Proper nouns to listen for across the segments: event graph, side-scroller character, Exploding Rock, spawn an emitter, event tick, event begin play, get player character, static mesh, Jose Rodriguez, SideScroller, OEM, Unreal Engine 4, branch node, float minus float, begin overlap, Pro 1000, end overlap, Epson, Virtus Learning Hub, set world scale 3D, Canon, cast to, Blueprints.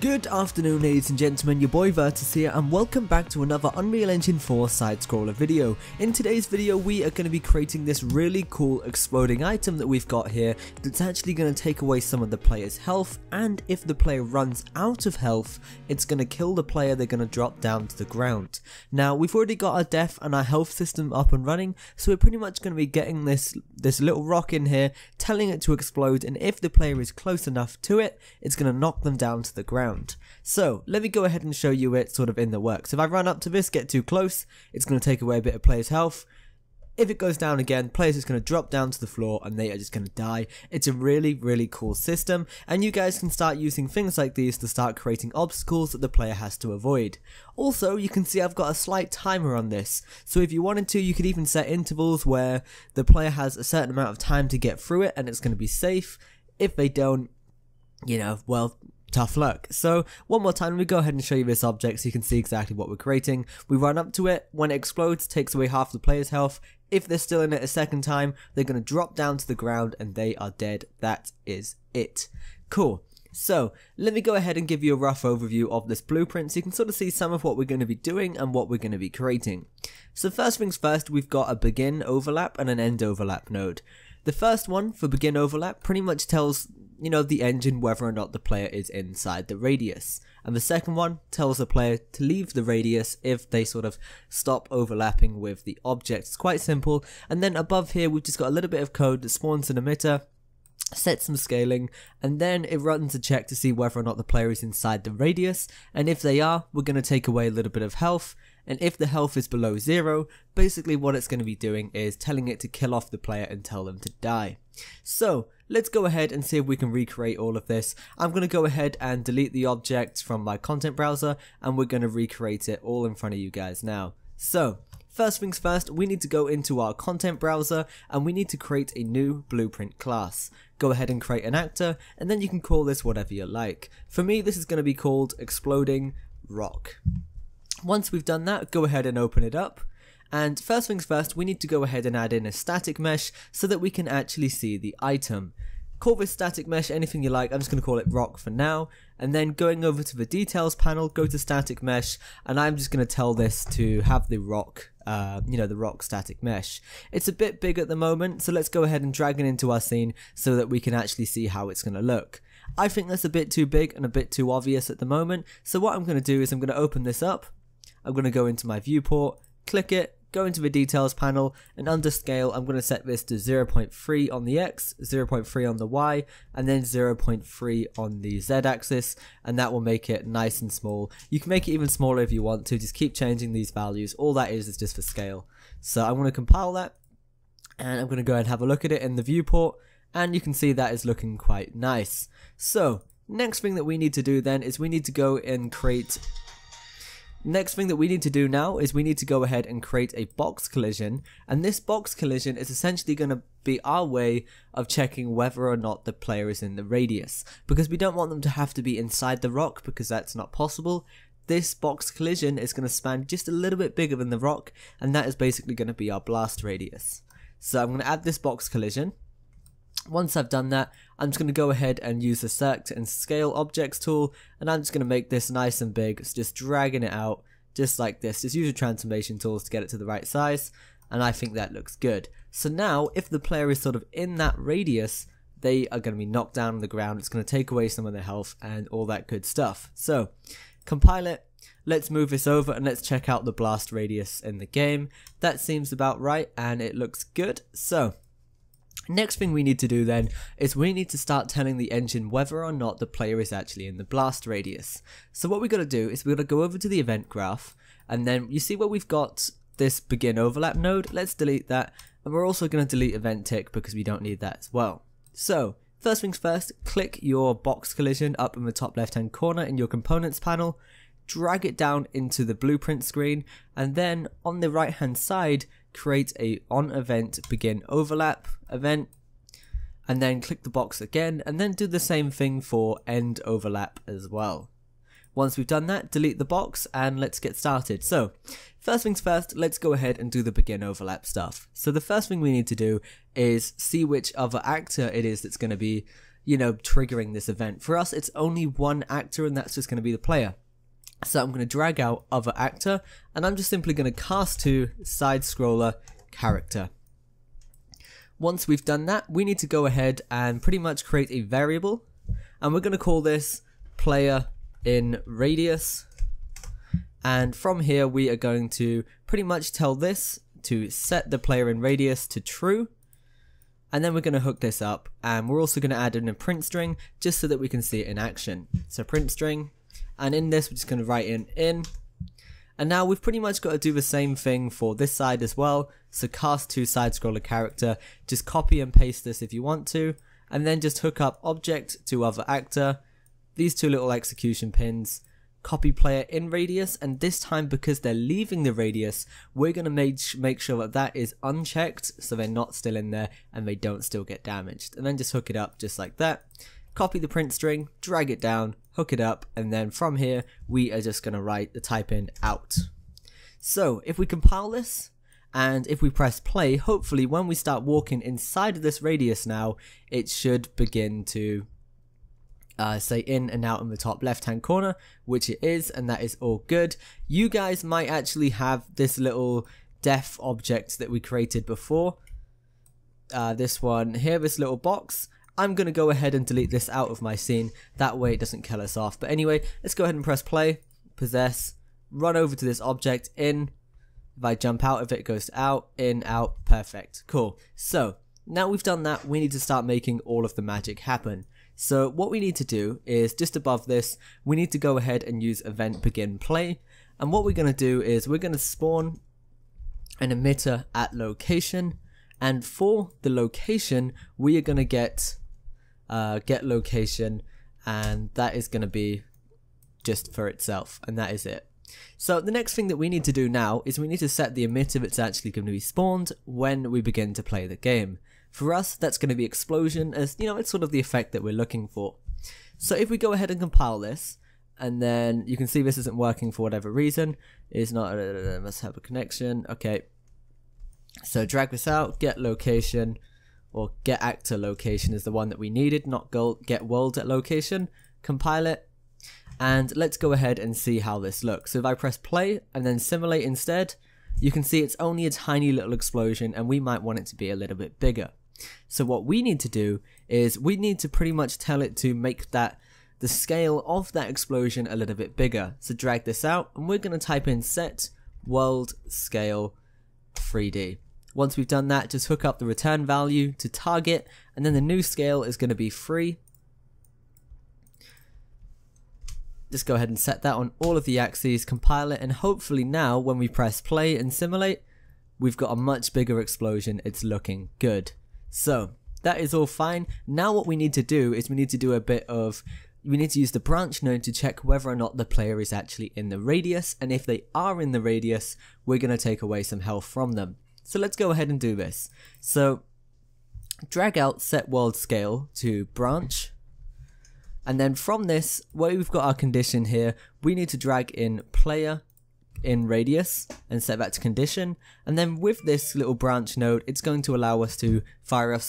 Good afternoon ladies and gentlemen, your boy Virtus here and welcome back to another Unreal Engine 4 side-scroller video. In today's video we are going to be creating this really cool exploding item that we've got here that's actually going to take away some of the player's health, and if the player runs out of health it's going to kill the player, they're going to drop down to the ground. Now we've already got our death and our health system up and running, so we're pretty much going to be getting this little rock in here, telling it to explode, and if the player is close enough to it, it's going to knock them down to the ground. So let me go ahead and show you it sort of in the works. If I run up to this, get too close, it's going to take away a bit of player's health. If it goes down again, players is going to drop down to the floor and they are just going to die. It's a really, really cool system, and you guys can start using things like these to start creating obstacles that the player has to avoid. Also, you can see I've got a slight timer on this, so if you wanted to, you could even set intervals where the player has a certain amount of time to get through it and it's going to be safe. If they don't, you know, well, tough luck. So one more time, let me go ahead and show you this object so you can see exactly what we're creating. We run up to it, when it explodes, takes away half the player's health. If they're still in it a second time, they're going to drop down to the ground and they are dead. That is it. Cool. So let me go ahead and give you a rough overview of this blueprint so you can sort of see some of what we're going to be doing and what we're going to be creating. So first things first, we've got a begin overlap and an end overlap node. The first one, for begin overlap, pretty much tells the engine whether or not the player is inside the radius, and the second one tells the player to leave the radius if they sort of stop overlapping with the object. It's quite simple. And then above here we've just got a little bit of code that spawns an emitter, sets some scaling, and then it runs a check to see whether or not the player is inside the radius, and if they are, we're going to take away a little bit of health. And if the health is below 0, basically what it's going to be doing is telling it to kill off the player and tell them to die. So let's go ahead and see if we can recreate all of this. I'm going to go ahead and delete the object from my content browser and we're going to recreate it all in front of you guys now. So first things first, we need to go into our content browser and we need to create a new blueprint class. Go ahead and create an actor, and then you can call this whatever you like. For me, this is going to be called Exploding Rock. Once we've done that, go ahead and open it up, and first things first, we need to go ahead and add in a static mesh so that we can actually see the item. Call this static mesh anything you like, I'm just going to call it rock for now, and then going over to the details panel, go to static mesh, and I'm just going to tell this to have the rock, the rock static mesh. It's a bit big at the moment, so let's go ahead and drag it into our scene so that we can actually see how it's going to look. I think that's a bit too big and a bit too obvious at the moment, so what I'm going to do is I'm going to open this up. I'm going to go into my viewport, click it, go into the details panel, and under scale I'm going to set this to 0.3 on the X, 0.3 on the Y, and then 0.3 on the Z axis, and that will make it nice and small. You can make it even smaller if you want to, just keep changing these values, all that is just for scale. So I'm going to compile that, and I'm going to go ahead and have a look at it in the viewport, and you can see that is looking quite nice. So next thing that we need to do now is we need to go ahead and create a box collision, and this box collision is essentially going to be our way of checking whether or not the player is in the radius, because we don't want them to have to be inside the rock because that's not possible. This box collision is going to span just a little bit bigger than the rock, and that is basically going to be our blast radius. So I'm going to add this box collision. Once I've done that, I'm just going to go ahead and use the Select and Scale Objects tool, and I'm just going to make this nice and big, so just dragging it out, just like this. Just use your transformation tools to get it to the right size, and I think that looks good. So now, if the player is sort of in that radius, they are going to be knocked down on the ground. It's going to take away some of their health and all that good stuff. So, compile it. Let's move this over and let's check out the blast radius in the game. That seems about right, and it looks good. So next thing we need to do then is we need to start telling the engine whether or not the player is actually in the blast radius. So what we're going to do is we're going to go over to the event graph, and then you see where we've got this begin overlap node. Let's delete that, and we're also going to delete event tick because we don't need that as well. So first things first, click your box collision up in the top left hand corner in your components panel, drag it down into the blueprint screen, and then on the right hand side create a on event begin overlap event, and then click the box again, and then do the same thing for end overlap as well. Once we've done that, delete the box and let's get started. So first things first, let's go ahead and do the begin overlap stuff. So the first thing we need to do is see which other actor it is that's going to be, you know, triggering this event. For us, it's only one actor and that's just going to be the player. So I'm going to drag out other actor and I'm just simply going to cast to side-scroller character. Once we've done that, we need to go ahead and pretty much create a variable, and we're going to call this player in radius, and from here we are going to pretty much tell this to set the player in radius to true, and then we're going to hook this up, and we're also going to add in a print string just so that we can see it in action. So print string, and in this we're just going to write in. And now we've pretty much got to do the same thing for this side as well. So cast to side-scroller character, just copy and paste this if you want to, and then just hook up object to other actor, these two little execution pins, copy player in radius, and this time because they're leaving the radius, we're going to make sure that that is unchecked so they're not still in there and they don't still get damaged. And then just hook it up just like that, copy the print string, drag it down, hook it up, and then from here we are just going to write the type in out. So if we compile this and if we press play, hopefully when we start walking inside of this radius now, it should begin to say in and out in the top left hand corner, which it is, and that is all good. You guys might actually have this little def object that we created before, this one here, this little box. I'm going to go ahead and delete this out of my scene, that way it doesn't kill us off. But anyway, let's go ahead and press play, possess, run over to this object, in, if I jump out of it, it goes to out, in, out, perfect, cool. So now we've done that, we need to start making all of the magic happen. So what we need to do is, just above this, we need to go ahead and use event begin play, and what we're going to do is we're going to spawn an emitter at location, and for the location we are going to get location, and that is going to be just for itself, and that is it. So the next thing that we need to do now is we need to set the emitter that's actually going to be spawned when we begin to play the game. For us, that's going to be explosion, as you know, it's sort of the effect that we're looking for. So if we go ahead and compile this, and then you can see this isn't working for whatever reason, it's not, must have a connection, okay. So drag this out, get location, or get actor location is the one that we needed, not get world at location, compile it, and let's go ahead and see how this looks. So if I press play and then simulate instead, you can see it's only a tiny little explosion, and we might want it to be a little bit bigger. So what we need to do is we need to pretty much tell it to make the scale of that explosion a little bit bigger. So drag this out, and we're going to type in set world scale 3D. Once we've done that, just hook up the return value to target, and then the new scale is going to be 3. Just go ahead and set that on all of the axes, compile it, and hopefully now when we press play and simulate, we've got a much bigger explosion. It's looking good. So that is all fine. Now what we need to do is we need to do a bit of, we need to use the branch node to check whether or not the player is actually in the radius, and if they are in the radius, we're going to take away some health from them. So let's go ahead and do this. So drag out set world scale to branch, and then from this, where we've got our condition here, we need to drag in player in radius and set that to condition, and then with this little branch node, it's going to allow us to fire off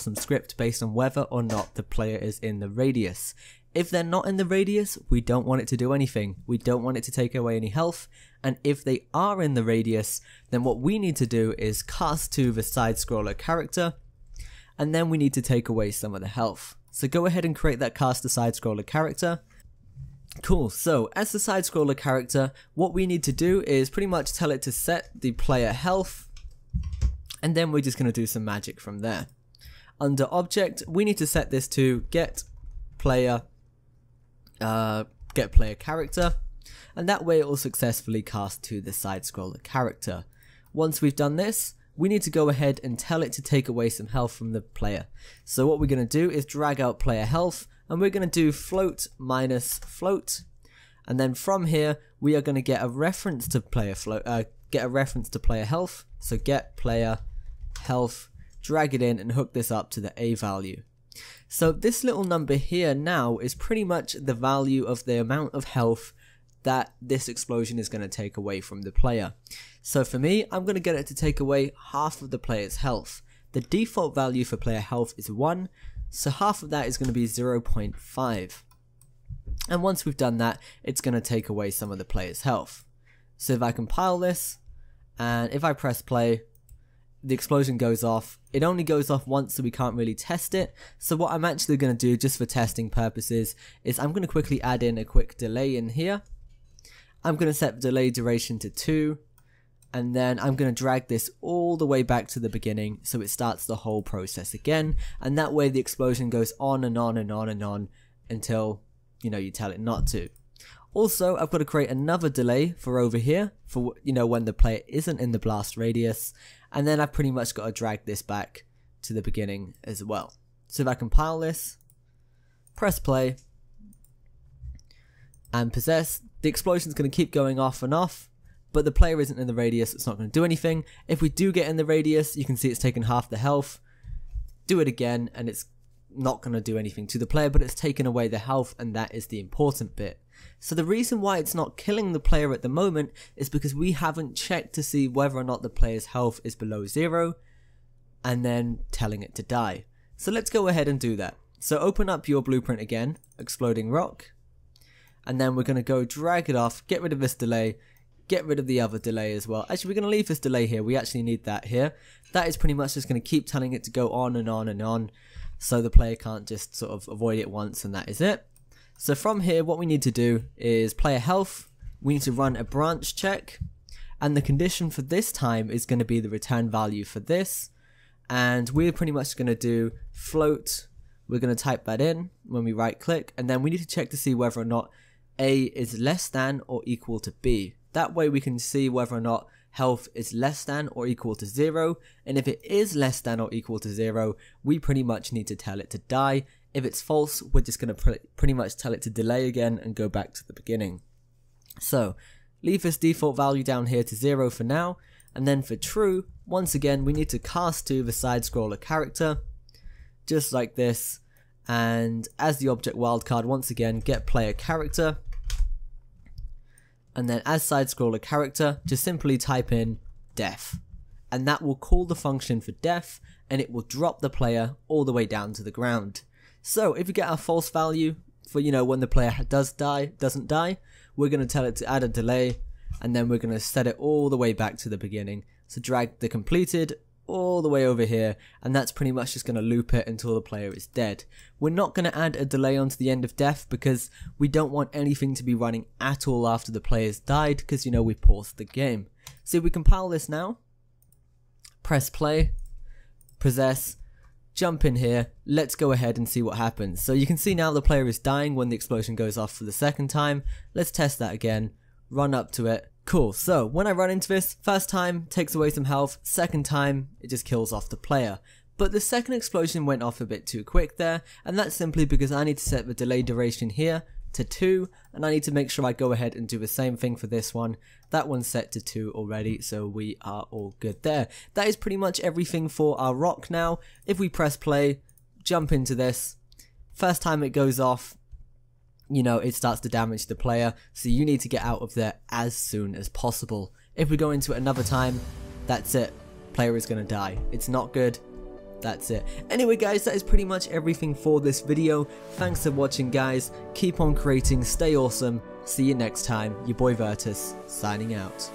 some script based on whether or not the player is in the radius. If they're not in the radius, we don't want it to do anything. We don't want it to take away any health. And if they are in the radius, then what we need to do is cast to the side-scroller character, and then we need to take away some of the health. So go ahead and create that cast to side-scroller character. Cool, so as the side-scroller character, what we need to do is pretty much tell it to set the player health, and then we're just going to do some magic from there. Under object, we need to set this to get player character, and that way it will successfully cast to the side-scroller character. Once we've done this, we need to go ahead and tell it to take away some health from the player. So what we're going to do is drag out player health, and we're going to do float minus float, and then from here we are going to get a reference to player health. So get player health, drag it in and hook this up to the A value. So this little number here now is pretty much the value of the amount of health that this explosion is going to take away from the player. So for me, I'm going to get it to take away half of the player's health. The default value for player health is 1, so half of that is going to be 0.5. And once we've done that, it's going to take away some of the player's health. So if I compile this, and if I press play, the explosion goes off. It only goes off once, so we can't really test it. So what I'm actually going to do, just for testing purposes, is I'm going to quickly add in a quick delay in here. I'm going to set delay duration to 2, and then I'm going to drag this all the way back to the beginning so it starts the whole process again, and that way the explosion goes on and on and on and on until, you know, you tell it not to. Also, I've got to create another delay for over here for, you know, when the player isn't in the blast radius, and then I've pretty much got to drag this back to the beginning as well. So if I compile this, press play, and possess, the explosion's going to keep going off and off, but the player isn't in the radius, it's not going to do anything. If we do get in the radius, you can see it's taken half the health. Do it again, and it's not going to do anything to the player, but it's taken away the health, and that is the important bit. So the reason why it's not killing the player at the moment is because we haven't checked to see whether or not the player's health is below 0, and then telling it to die. So let's go ahead and do that. So open up your blueprint again, Exploding Rock, and then we're going to go drag it off, get rid of this delay, get rid of the other delay as well. Actually, we're going to leave this delay here. We actually need that here. That is pretty much just going to keep telling it to go on and on and on, so the player can't just sort of avoid it once, and that is it. So from here, what we need to do is player health. We need to run a branch check, and the condition for this time is going to be the return value for this, and we're pretty much going to do float. We're going to type that in when we right click, and then we need to check to see whether or not A is less than or equal to B. That way we can see whether or not health is less than or equal to 0, and if it is less than or equal to 0, we pretty much need to tell it to die. If it's false, we're just going to pretty much tell it to delay again and go back to the beginning. So leave this default value down here to 0 for now, and then for true, once again, we need to cast to the side-scroller character, just like this, and as the object wildcard, once again, get player character. And then as side-scroller character, just simply type in def, and that will call the function for def, and it will drop the player all the way down to the ground. So if we get our false value for, you know, when the player doesn't die, we're going to tell it to add a delay, and then we're going to set it all the way back to the beginning. So drag the completed all the way over here, and that's pretty much just going to loop it until the player is dead. We're not going to add a delay onto the end of death because we don't want anything to be running at all after the player's died, because, you know, we paused the game. So if we compile this now, press play, possess, jump in here, let's go ahead and see what happens. So you can see now the player is dying when the explosion goes off for the second time. Let's test that again, run up to it. Cool, so when I run into this, first time takes away some health, second time it just kills off the player. But the second explosion went off a bit too quick there, and that's simply because I need to set the delay duration here to 2, and I need to make sure I go ahead and do the same thing for this one. That one's set to 2 already, so we are all good there. That is pretty much everything for our rock now. If we press play, jump into this, first time it goes off, you know, it starts to damage the player, so you need to get out of there as soon as possible. If we go into it another time, that's it. Player is going to die. It's not good. That's it. Anyway, guys, that is pretty much everything for this video. Thanks for watching, guys. Keep on creating. Stay awesome. See you next time. Your boy Virtus, signing out.